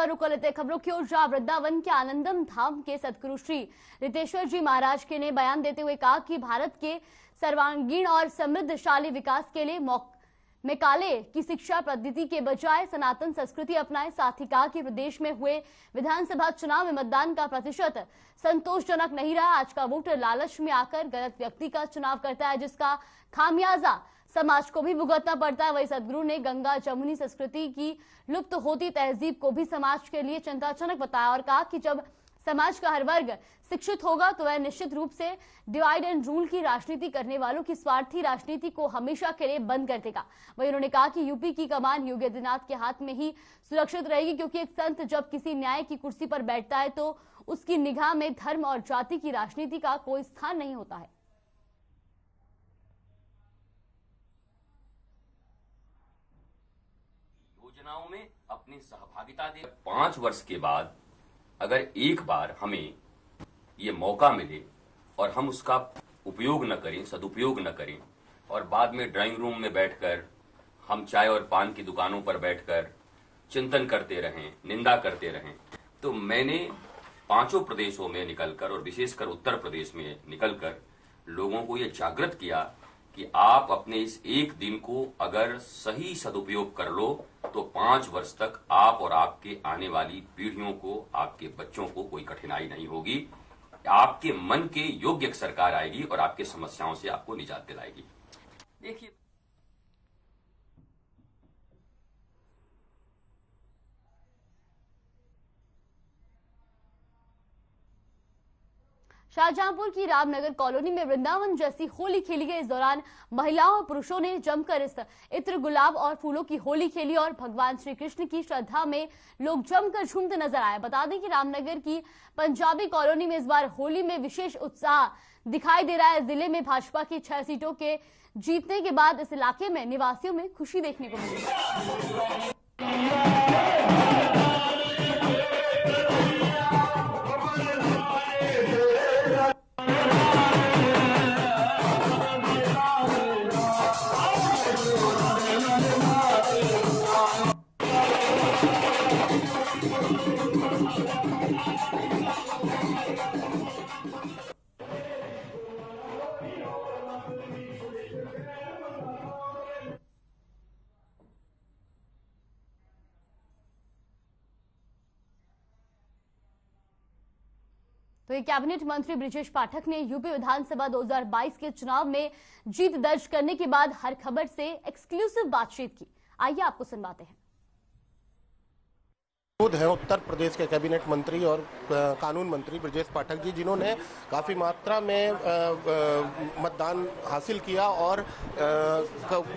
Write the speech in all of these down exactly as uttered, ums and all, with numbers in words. आपका रुख कर लेते हैं खबरों की ओर। जहां वृंदावन के आनंदम धाम के सदगुरु श्री रितेश्वर जी महाराज के ने बयान देते हुए कहा कि भारत के सर्वांगीण और समृद्धशाली विकास के लिए में काले की शिक्षा पद्धति के बजाय सनातन संस्कृति अपनाएं। साथ ही कहा कि प्रदेश में हुए विधानसभा चुनाव में मतदान का प्रतिशत संतोषजनक नहीं रहा। आज का वोटर लालच में आकर गलत व्यक्ति का चुनाव करता है, जिसका खामियाजा समाज को भी भुगतना पड़ता है। वही सदगुरु ने गंगा जमुनी संस्कृति की लुप्त होती तहजीब को भी समाज के लिए चिंताजनक बताया और कहा कि जब समाज का हर वर्ग शिक्षित होगा तो वह निश्चित रूप से डिवाइड एंड रूल की राजनीति करने वालों की स्वार्थी राजनीति को हमेशा के लिए बंद कर देगा। वहीं उन्होंने कहा कि यूपी की कमान योगी आदित्यनाथ के हाथ में ही सुरक्षित रहेगी, क्योंकि एक संत जब किसी न्याय की कुर्सी पर बैठता है तो उसकी निगाह में धर्म और जाति की राजनीति का कोई स्थान नहीं होता है। योजनाओं में अपनी सहभागिता दे। पांच वर्ष के बाद अगर एक बार हमें ये मौका मिले और हम उसका उपयोग न करें, सदुपयोग न करें, और बाद में ड्राइंग रूम में बैठकर हम चाय और पान की दुकानों पर बैठकर चिंतन करते रहें, निंदा करते रहें, तो मैंने पांचों प्रदेशों में निकलकर और विशेषकर उत्तर प्रदेश में निकलकर लोगों को ये जागृत किया कि आप अपने इस एक दिन को अगर सही सदुपयोग कर लो तो पांच वर्ष तक आप और आपके आने वाली पीढ़ियों को, आपके बच्चों को कोई कठिनाई नहीं होगी। आपके मन के योग्य एक सरकार आएगी और आपके समस्याओं से आपको निजात दिलाएगी। देखिए शाहजहांपुर की रामनगर कॉलोनी में वृंदावन जैसी होली खेली गई। इस दौरान महिलाओं और पुरुषों ने जमकर इस इत्र गुलाब और फूलों की होली खेली और भगवान श्री कृष्ण की श्रद्धा में लोग जमकर झूमते नजर आए। बता दें कि रामनगर की पंजाबी कॉलोनी में इस बार होली में विशेष उत्साह दिखाई दे रहा है। जिले में भाजपा की छह सीटों के जीतने के बाद इस इलाके में निवासियों में खुशी देखने को मिली। तो ये कैबिनेट मंत्री बृजेश पाठक ने यूपी विधानसभा दो हज़ार बाईस के चुनाव में जीत दर्ज करने के बाद हर खबर से एक्सक्लूसिव बातचीत की। आइए आपको सुनवाते हैं। खुद है उत्तर प्रदेश के कैबिनेट मंत्री और कानून मंत्री बृजेश पाठक जी, जिन्होंने काफ़ी मात्रा में मतदान हासिल किया और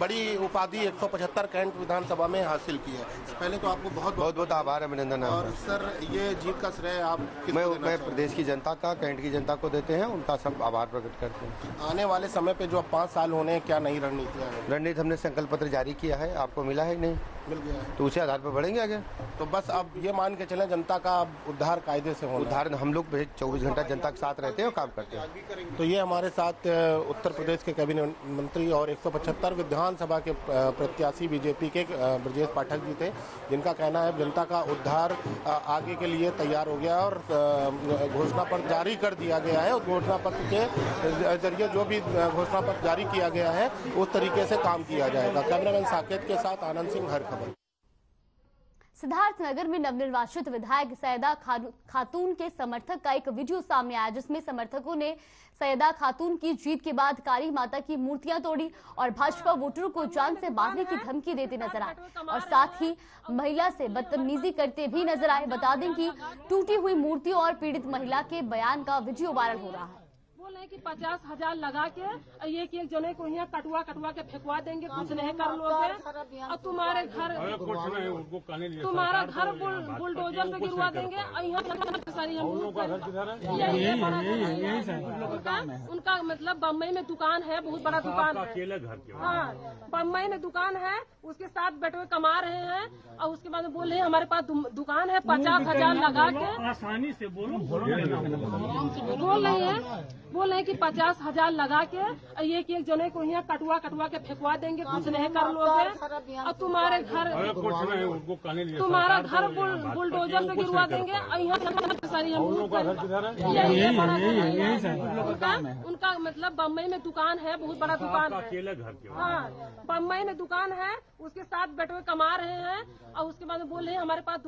बड़ी उपाधि एक सौ पचहत्तर कैंट विधानसभा में हासिल की है। पहले तो आपको बहुत बहुत बहुत आभार है, अभिनंदन है। और सर, ये जीत का श्रेय आप मैं मैं प्रदेश की जनता का, कैंट की जनता को देते हैं, उनका सब आभार प्रकट करते हैं। आने वाले समय पर जो अब पाँच साल होने, क्या नई रणनीतियाँ हैं? रणनीति हमने संकल्प पत्र जारी किया है, आपको मिला है नहीं? मिल गया है, तो उसी आधार पर बढ़ेंगे आगे। तो बस अब ये मान के चले जनता का उद्धार कायदे से हो। उद्धार हम लोग चौबीस घंटा जनता के साथ रहते हैं और काम करते हैं। तो ये हमारे साथ उत्तर प्रदेश के कैबिनेट मंत्री और एक सौ पचहत्तर विधानसभा के प्रत्याशी बीजेपी के बृजेश पाठक जी थे, जिनका कहना है जनता का उद्धार आगे के लिए तैयार हो गया और घोषणा पत्र जारी कर दिया गया है। उस घोषणा पत्र के जरिए जो भी घोषणा पत्र जारी किया गया है उस तरीके से काम किया जाएगा। कैमरामैन साकेत के साथ आनंद सिंह हर। सिद्धार्थनगर में नवनिर्वाचित विधायक सैयदा खातून के समर्थक का एक वीडियो सामने आया, जिसमें समर्थकों ने सैयदा खातून की जीत के बाद काली माता की मूर्तियां तोड़ी और भाजपा वोटरों को जान से बांधने की धमकी देते नजर आए और साथ ही महिला से बदतमीजी करते भी नजर आए। बता दें कि टूटी हुई मूर्तियों और पीड़ित महिला के बयान का वीडियो वायरल हो रहा है। बोल रहे कि पचास हजार लगा के ये कि एक जने को यहाँ कटवा कटवा के फेंकवा देंगे, कुछ नहीं कर लोगे और तुम्हारे घर तुम्हारा घर बुलडोजर से गिरवा देंगे और यहाँ उनका मतलब बम्बई में दुकान है, बहुत बड़ा दुकान है। हाँ, बम्बई में दुकान है, उसके साथ बैठे हुए कमा रहे हैं और उसके बाद बोल रहे हैं हमारे पास दुकान है, पचास हजार लगा के बोल रहे हैं। बोल रहे हैं कि पचास हजार लगा के एक एक जने को यहाँ कटवा कटवा के फेंकवा देंगे, कुछ नहीं कर लोगे और तुम्हारे घर तुम्हारा घर बुलडोजर से गिरवा देंगे और यहाँ उनका मतलब बम्बई में दुकान है, बहुत बड़ा दुकान है, हाँ बम्बई में दुकान है, उसके साथ बैठे कमा रहे हैं और उसके बाद बोल रहे हैं हमारे पास।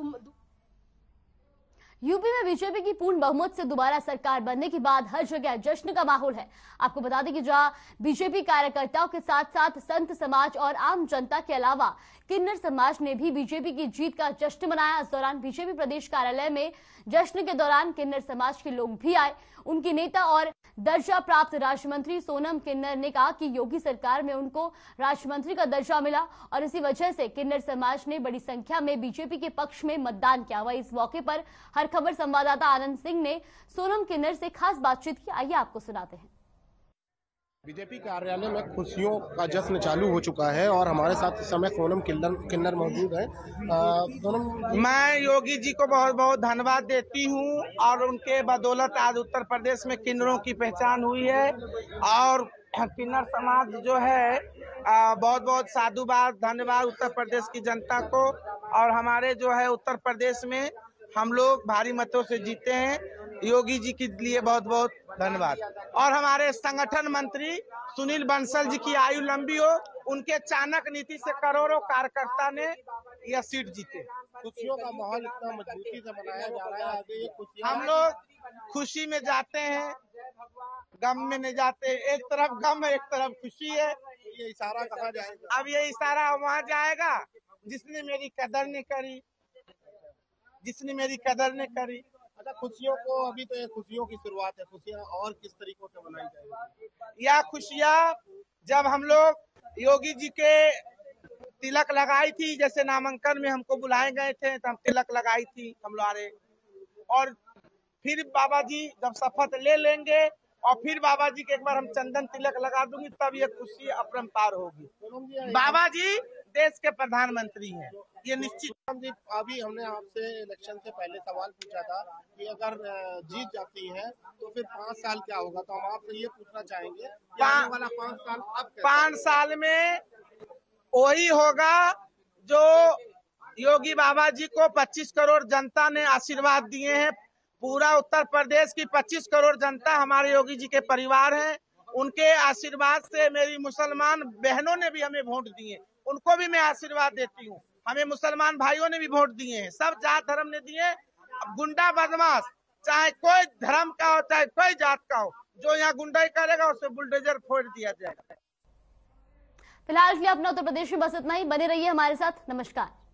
यूपी में बीजेपी की पूर्ण बहुमत से दोबारा सरकार बनने के बाद हर जगह जश्न का माहौल है। आपको बता दें कि जहां बीजेपी कार्यकर्ताओं के साथ साथ संत समाज और आम जनता के अलावा किन्नर समाज ने भी बीजेपी की जीत का जश्न मनाया। इस दौरान बीजेपी प्रदेश कार्यालय में जश्न के दौरान किन्नर समाज के लोग भी आए। उनके नेता और दर्जा प्राप्त राज्य मंत्री सोनम किन्नर ने कहा कि योगी सरकार में उनको राज्य मंत्री का दर्जा मिला और इसी वजह से किन्नर समाज ने बड़ी संख्या में बीजेपी के पक्ष में मतदान किया। वही इस मौके पर हर खबर संवाददाता आनंद सिंह ने सोनम किन्नर से खास बातचीत की, आइए आपको सुनाते हैं। बीजेपी कार्यालय में खुशियों का जश्न चालू हो चुका है और हमारे साथ इस समय सोनम किन्नर किन्नर मौजूद है। सोनम, मैं योगी जी को बहुत बहुत धन्यवाद देती हूं और उनके बदौलत आज उत्तर प्रदेश में किन्नरों की पहचान हुई है और किन्नर समाज जो है बहुत बहुत साधुवाद धन्यवाद उत्तर प्रदेश की जनता को। और हमारे जो है उत्तर प्रदेश में हम लोग भारी मतों से जीते हैं, योगी जी के लिए बहुत बहुत धन्यवाद। और हमारे संगठन मंत्री सुनील बंसल जी की आयु लंबी हो, उनके चाणक्य नीति से करोड़ों कार्यकर्ता ने यह सीट जीते। खुशियों का माहौल इतना मजबूती से मनाया जा रहा है, आगे ये खुशी हम लोग खुशी में जाते हैं, गम में नहीं जाते। एक तरफ गम है, एक तरफ खुशी है। ये इशारा कहाँ जाएगा? अब ये इशारा वहाँ जाएगा जिसने मेरी कदर नहीं करी, जिसने मेरी कदर नहीं करी। अच्छा, खुशियों को अभी तो ये खुशियों की शुरुआत है, खुशियाँ और किस तरीकों से मनाई जाएगी? यह खुशियाँ जब हम लोग योगी जी के तिलक लगाई थी, जैसे नामांकन में हमको बुलाए गए थे तो हम तिलक लगाई थी हम लोग, और फिर बाबा जी जब शपथ ले लेंगे और फिर बाबा जी के एक बार हम चंदन तिलक लगा दूंगी तब यह खुशी अपरंपार होगी। बाबा जी देश के प्रधानमंत्री हैं, ये निश्चित। अभी हमने आपसे इलेक्शन से पहले सवाल पूछा था कि अगर जीत जाती है तो फिर पाँच साल क्या होगा, तो हम आपसे ये पूछना चाहेंगे आने वाला पाँच साल अब पाँच साल में वही होगा जो योगी बाबा जी को पच्चीस करोड़ जनता ने आशीर्वाद दिए हैं। पूरा उत्तर प्रदेश की पच्चीस करोड़ जनता हमारे योगी जी के परिवार हैं, उनके आशीर्वाद से मेरी मुसलमान बहनों ने भी हमें वोट दिए, उनको भी मैं आशीर्वाद देती हूँ। हमें मुसलमान भाइयों ने भी वोट दिए हैं, सब जात धर्म ने दिए। अब गुंडा बदमाश चाहे कोई धर्म का हो चाहे कोई जात का हो, जो यहाँ गुंडाई करेगा उसे बुलडोजर फोड़ दिया जाएगा। फिलहाल के लिए अपना उत्तर प्रदेश में बस इतना ही। बने रहिए हमारे साथ, नमस्कार।